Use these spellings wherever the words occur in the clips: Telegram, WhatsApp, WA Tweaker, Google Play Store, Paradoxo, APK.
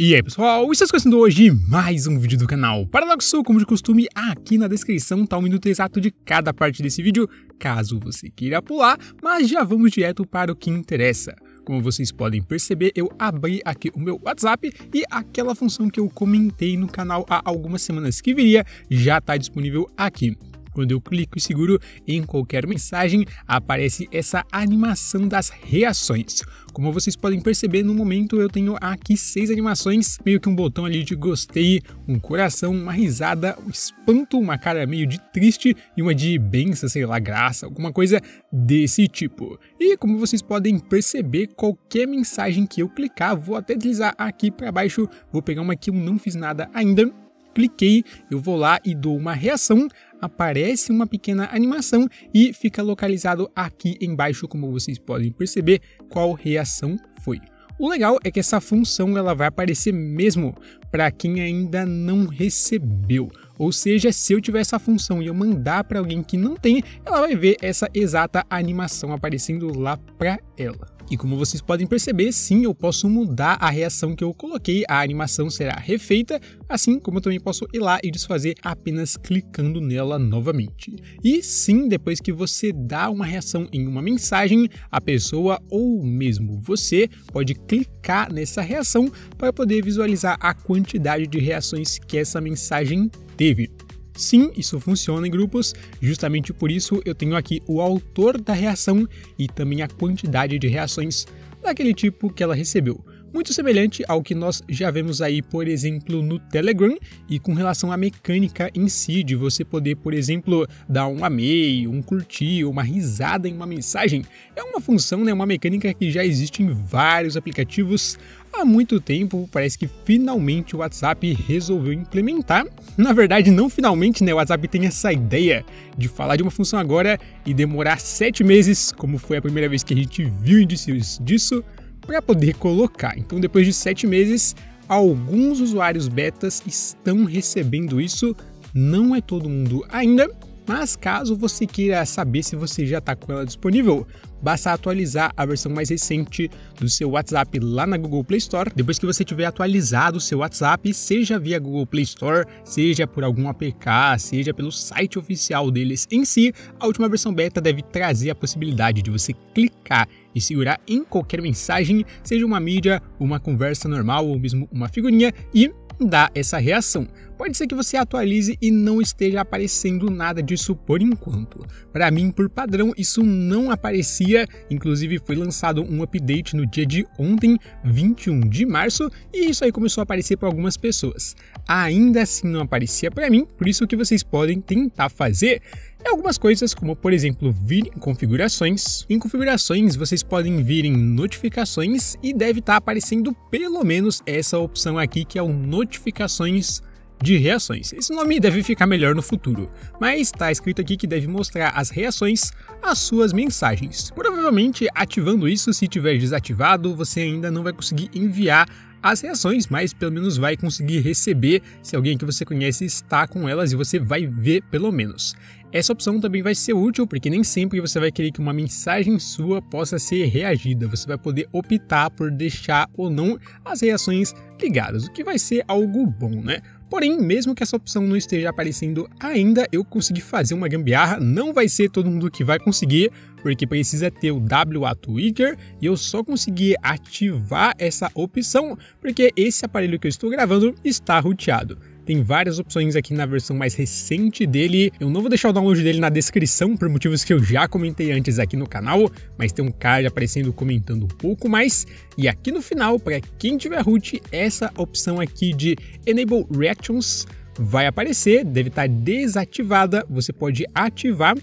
E aí pessoal, estamos começando hoje mais um vídeo do canal Paradoxo, como de costume aqui na descrição tá o minuto exato de cada parte desse vídeo, caso você queira pular, mas já vamos direto para o que interessa. Como vocês podem perceber, eu abri aqui o meu WhatsApp e aquela função que eu comentei no canal há algumas semanas que viria já está disponível aqui. Quando eu clico e seguro em qualquer mensagem, aparece essa animação das reações. Como vocês podem perceber, no momento eu tenho aqui 6 animações, meio que um botão ali de gostei, um coração, uma risada, um espanto, uma cara meio de triste e uma de benção, sei lá, graça, alguma coisa desse tipo. E como vocês podem perceber, qualquer mensagem que eu clicar, vou até deslizar aqui para baixo, vou pegar uma que eu não fiz nada ainda, cliquei, eu vou lá e dou uma reação, aparece uma pequena animação e fica localizado aqui embaixo, como vocês podem perceber, qual reação foi. O legal é que essa função ela vai aparecer mesmo para quem ainda não recebeu. Ou seja, se eu tiver essa função e eu mandar para alguém que não tem, ela vai ver essa exata animação aparecendo lá para ela. E como vocês podem perceber, sim, eu posso mudar a reação que eu coloquei, a animação será refeita, assim como eu também posso ir lá e desfazer apenas clicando nela novamente. E sim, depois que você dá uma reação em uma mensagem, a pessoa ou mesmo você pode clicar nessa reação para poder visualizar a quantidade de reações que essa mensagem teve. Sim, isso funciona em grupos, justamente por isso eu tenho aqui o autor da reação e também a quantidade de reações daquele tipo que ela recebeu. Muito semelhante ao que nós já vemos aí, por exemplo, no Telegram, e com relação à mecânica em si, de você poder, por exemplo, dar um amei, um curtir, uma risada em uma mensagem. É uma função, né, uma mecânica que já existe em vários aplicativos há muito tempo, parece que finalmente o WhatsApp resolveu implementar. Na verdade, não finalmente, né, o WhatsApp tem essa ideia de falar de uma função agora e demorar 7 meses, como foi a primeira vez que a gente viu indícios disso, para poder colocar. Então depois de 7 meses, alguns usuários betas estão recebendo isso, não é todo mundo ainda, mas caso você queira saber se você já está com ela disponível, basta atualizar a versão mais recente do seu WhatsApp lá na Google Play Store. Depois que você tiver atualizado o seu WhatsApp, seja via Google Play Store, seja por algum APK, seja pelo site oficial deles em si, a última versão beta deve trazer a possibilidade de você clicar e segurar em qualquer mensagem, seja uma mídia, uma conversa normal ou mesmo uma figurinha, e dar essa reação. Pode ser que você atualize e não esteja aparecendo nada disso por enquanto. Para mim, por padrão, isso não aparecia, inclusive foi lançado um update no dia de ontem, 21 de março, e isso aí começou a aparecer para algumas pessoas. Ainda assim não aparecia para mim, por isso que vocês podem tentar fazer algumas coisas, como por exemplo, vir em configurações. Em configurações vocês podem vir em notificações e deve estar aparecendo pelo menos essa opção aqui que é o notificações de reações. Esse nome deve ficar melhor no futuro, mas está escrito aqui que deve mostrar as reações às suas mensagens. Provavelmente ativando isso, se tiver desativado, você ainda não vai conseguir enviar as reações, mas pelo menos vai conseguir receber se alguém que você conhece está com elas e você vai ver pelo menos. Essa opção também vai ser útil porque nem sempre você vai querer que uma mensagem sua possa ser reagida, você vai poder optar por deixar ou não as reações ligadas, o que vai ser algo bom, né? Porém, mesmo que essa opção não esteja aparecendo ainda, eu consegui fazer uma gambiarra, não vai ser todo mundo que vai conseguir, porque precisa ter o WA Tweaker, e eu só consegui ativar essa opção porque esse aparelho que eu estou gravando está roteado. Tem várias opções aqui na versão mais recente dele, eu não vou deixar o download dele na descrição por motivos que eu já comentei antes aqui no canal, mas tem um card aparecendo comentando um pouco mais. E aqui no final, para quem tiver root, essa opção aqui de Enable Reactions vai aparecer, deve estar desativada, você pode ativar,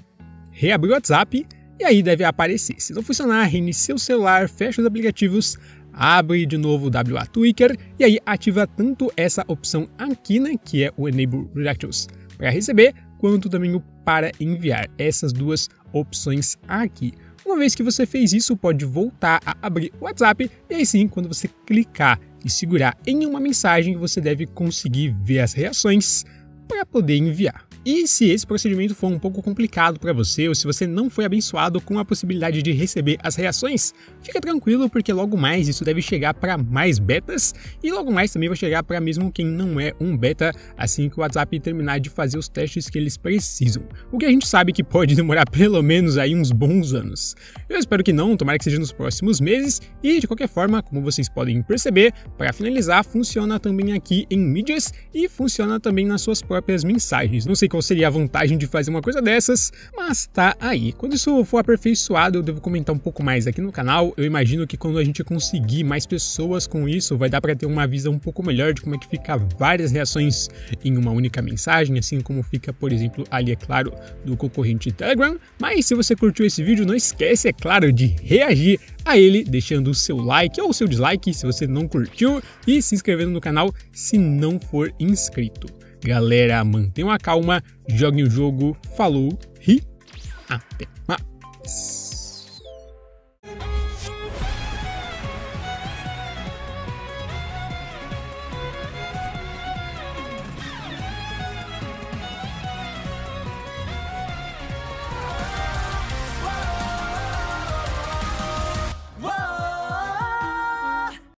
reabrir o WhatsApp e aí deve aparecer. Se não funcionar, reinicia o celular, fecha os aplicativos, abre de novo o WA Tweaker e aí ativa tanto essa opção aqui, né, que é o Enable Reactions para receber, quanto também o para enviar, essas duas opções aqui. Uma vez que você fez isso, pode voltar a abrir o WhatsApp e aí sim, quando você clicar e segurar em uma mensagem, você deve conseguir ver as reações para poder enviar. E se esse procedimento for um pouco complicado para você, ou se você não foi abençoado com a possibilidade de receber as reações, fica tranquilo, porque logo mais isso deve chegar para mais betas, e logo mais também vai chegar para mesmo quem não é um beta, assim que o WhatsApp terminar de fazer os testes que eles precisam. O que a gente sabe que pode demorar pelo menos aí uns bons anos. Eu espero que não, tomara que seja nos próximos meses, e de qualquer forma, como vocês podem perceber, para finalizar, funciona também aqui em mídias e funciona também nas suas próprias mensagens. Não sei qual seria a vantagem de fazer uma coisa dessas, mas tá aí. Quando isso for aperfeiçoado, eu devo comentar um pouco mais aqui no canal. Eu imagino que quando a gente conseguir mais pessoas com isso, vai dar para ter uma visão um pouco melhor de como é que fica várias reações em uma única mensagem, assim como fica, por exemplo, ali, é claro, do concorrente Telegram. Mas se você curtiu esse vídeo, não esquece, é claro, de reagir a ele deixando o seu like ou o seu dislike se você não curtiu e se inscrevendo no canal se não for inscrito. Galera, mantenham a calma, joguem o jogo, falou e até mais!